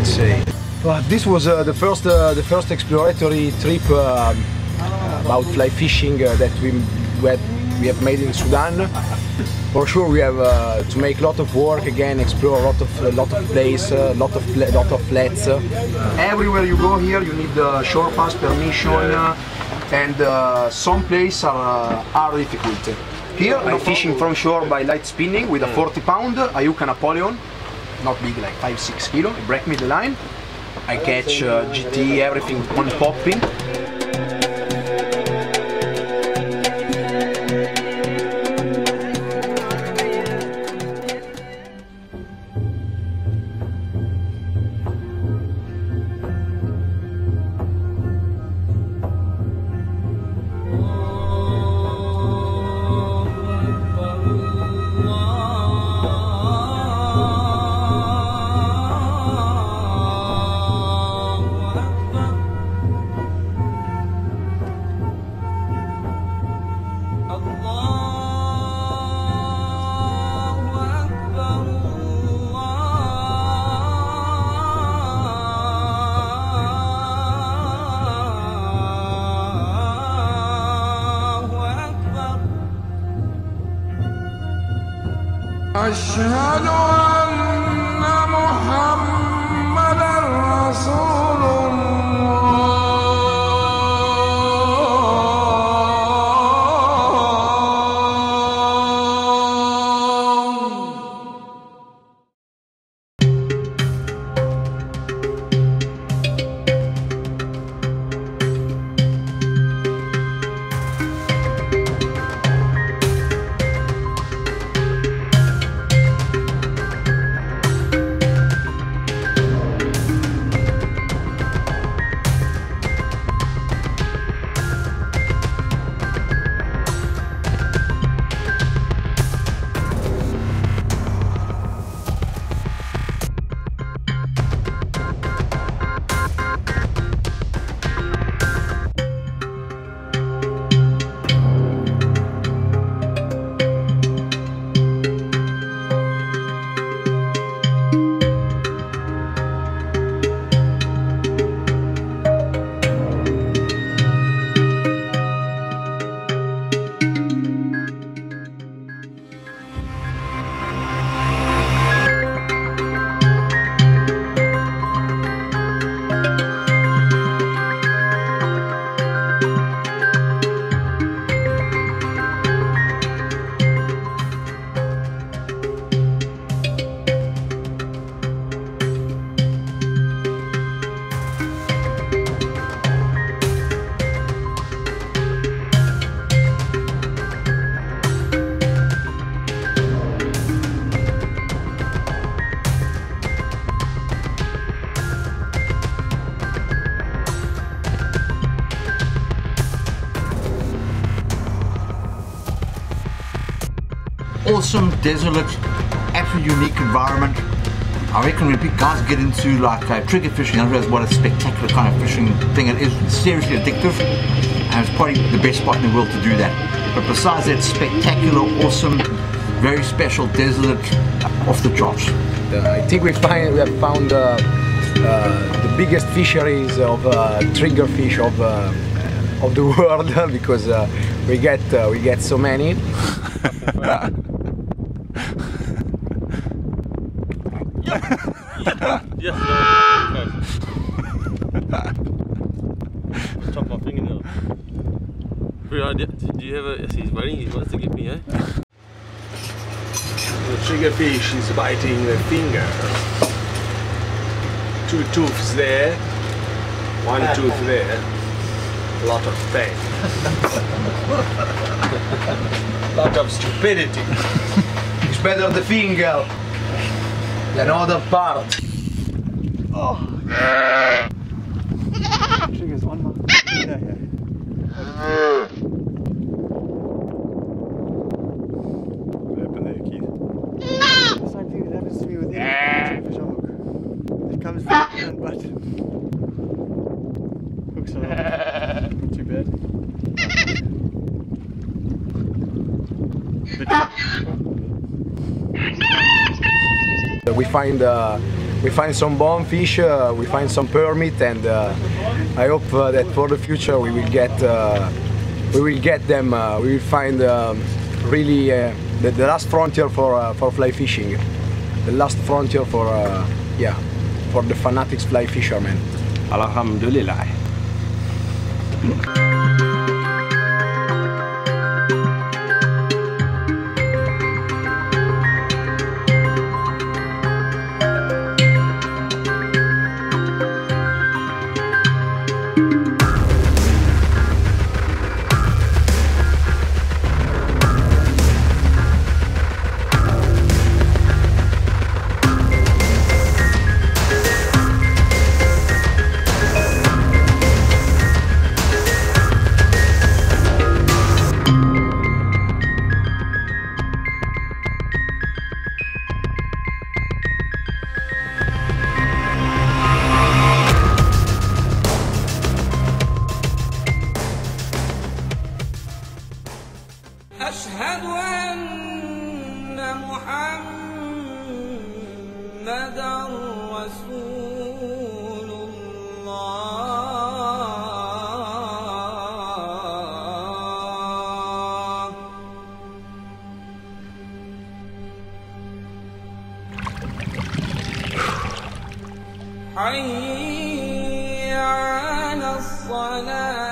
let's say. But this was the first exploratory trip about fly fishing that we have made in Sudan. For sure, we have to make a lot of work again, explore a lot of place, a lot of flats. Everywhere you go here, you need the shore pass permission, and some places are difficult. Here, I'm fishing from shore by light spinning with a 40-pound Ayu Napoleon, not big, like 5-6 kilo. It break me the line. I catch GT, everything, one popping. أشهد أن محمدًا رسول الله. Awesome, desolate, absolutely unique environment. I reckon when guys get into like trigger fishing, I realize what a spectacular kind of fishing thing it is. It's seriously addictive, and it's probably the best spot in the world to do that. But besides that, spectacular, awesome, very special, desolate, off the charts. I think we have found the biggest fisheries of trigger fish of the world because we get so many. Yes, I chopped my fingernail. Do you have a... He's biting, he wants to get me, eh? The triggerfish is biting the finger. Two tooths there, one tooth there. A lot of pain. A lot of stupidity. It's better the finger than other part. Oh. Triggers one more. Yeah. What happened there, Keith? The same thing that happens to me with any fish on hook. It comes from the front, but hooks are not too bad. We find we find some bomb fish, we find some permit, and I hope that for the future we will get them. We will find really the last frontier for fly fishing, the last frontier for for the fanatics fly fishermen. Alhamdulillah. أشهد أن محمداً رسول الله. حي على الصلاة.